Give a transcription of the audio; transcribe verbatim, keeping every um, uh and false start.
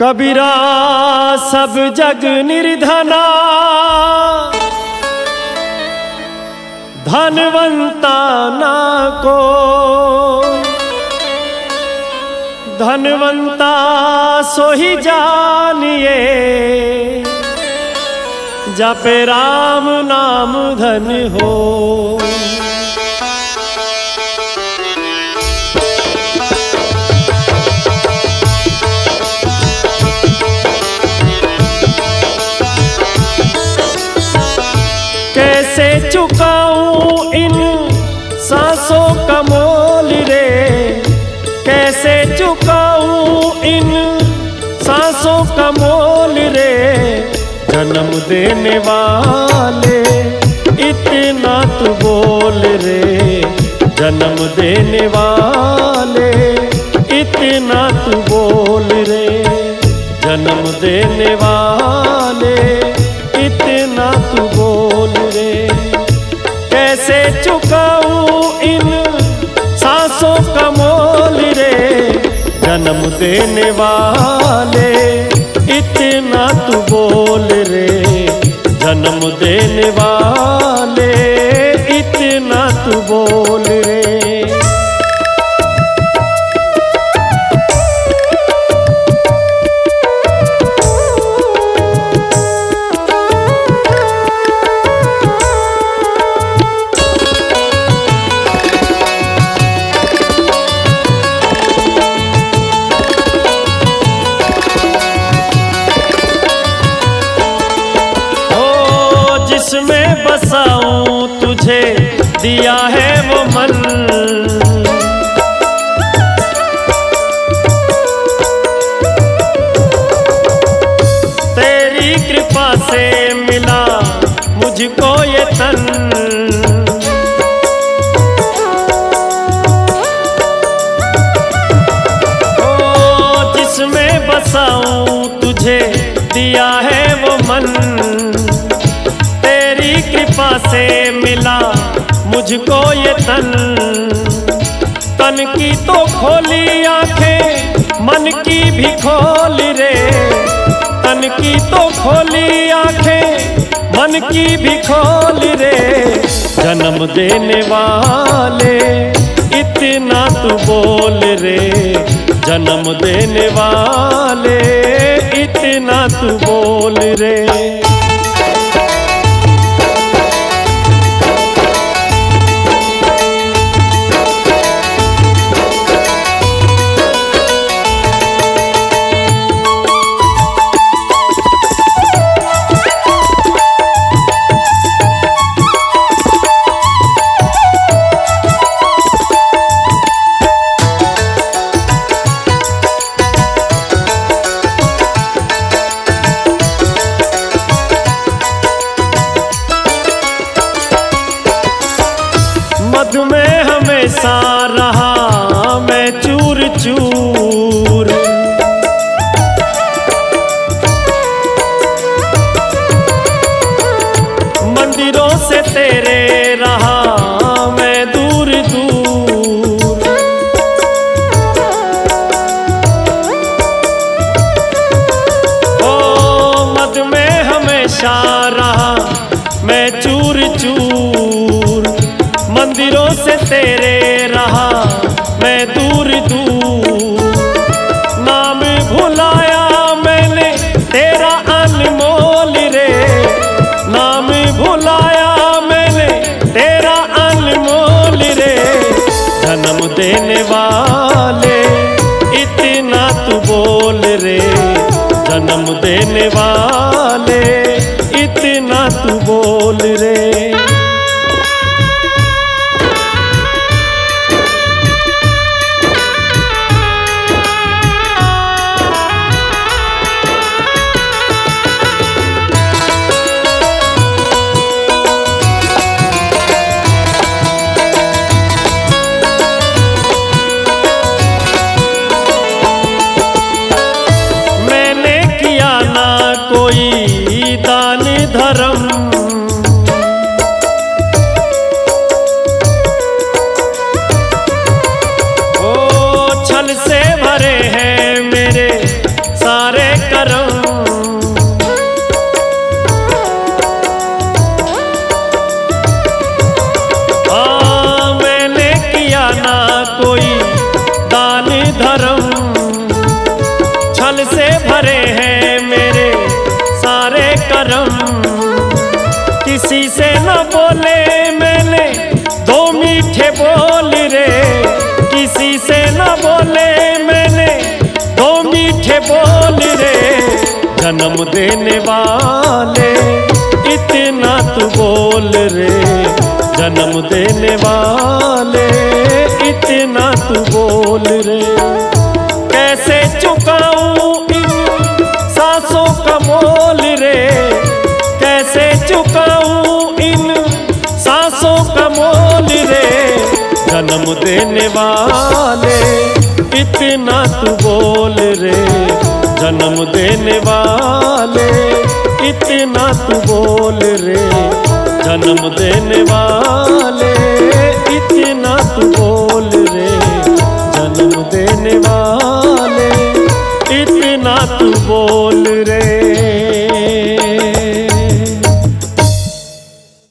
कबीरा सब जग निर्धना धनवंता ना को धनवंता सोही जानिए जपे राम नाम धन हो। चुकाऊं इन सांसों का मोल रे, कैसे चुकाऊं इन सांसों का मोल रे। जन्म देने वाले इतना तू बोल रे, जन्म देने वाले इतना तू बोल रे। जन्म देने वाले इतना तू बोल रे। कैसे चुकाऊं इन सांसों का मोल रे। जन्म देने वाले इतना तू बोल रे, जन्म देने वाले इतना तू बोल रे। जिसमें बसाऊं तुझे दिया है वो मन, तेरी कृपा से मिला मुझको ये तन। ओ जिसमें बसाऊं तुझे दिया है वो मन, कृपा से मिला मुझको ये तन। तन की तो खोली आंखें, मन की भी खोल रे। तन की तो खोली आंखें, मन की भी खोल रे। जन्म देने वाले इतना तू बोल रे, जन्म देने वाले इतना तू बोल रे। मधु में हमेशा रहा मैं चूर चूर, मंदिरों से तेरे रहा मैं दूर दूर। ओ मधु में हमेशा रहा मैं चूर चूर, मंदिरों से तेरे रहा मैं दूर दूर। नाम भुलाया मैंने तेरा अनमोल रे, नाम भुलाया मैंने तेरा अनमोल रे। जन्म देने वाले इतना तू बोल रे, जन्म देने वाले इतना तू बोल रे। कोई दान धर्म फल से भरे हैं मेरे सारे कर्म, किसी से न बोले मैंने दो मीठे बोल रे, किसी से न बोले मैंने दो मीठे बोल रे। जन्म देने वाले इतना तू बोल रे, जन्म देने वाले इतना तू बोल रे। कैसे चुकाऊं इन सांसों का मोल रे, कैसे चुकाऊं इन सांसों का मोल रे। जन्म देने वाले इतना तू बोल रे, जन्म देने वाले इतना तू बोल रे, जन्म देने वाले इतना तू बोल रे, जन्म देने वाले इतना तू बोल रे।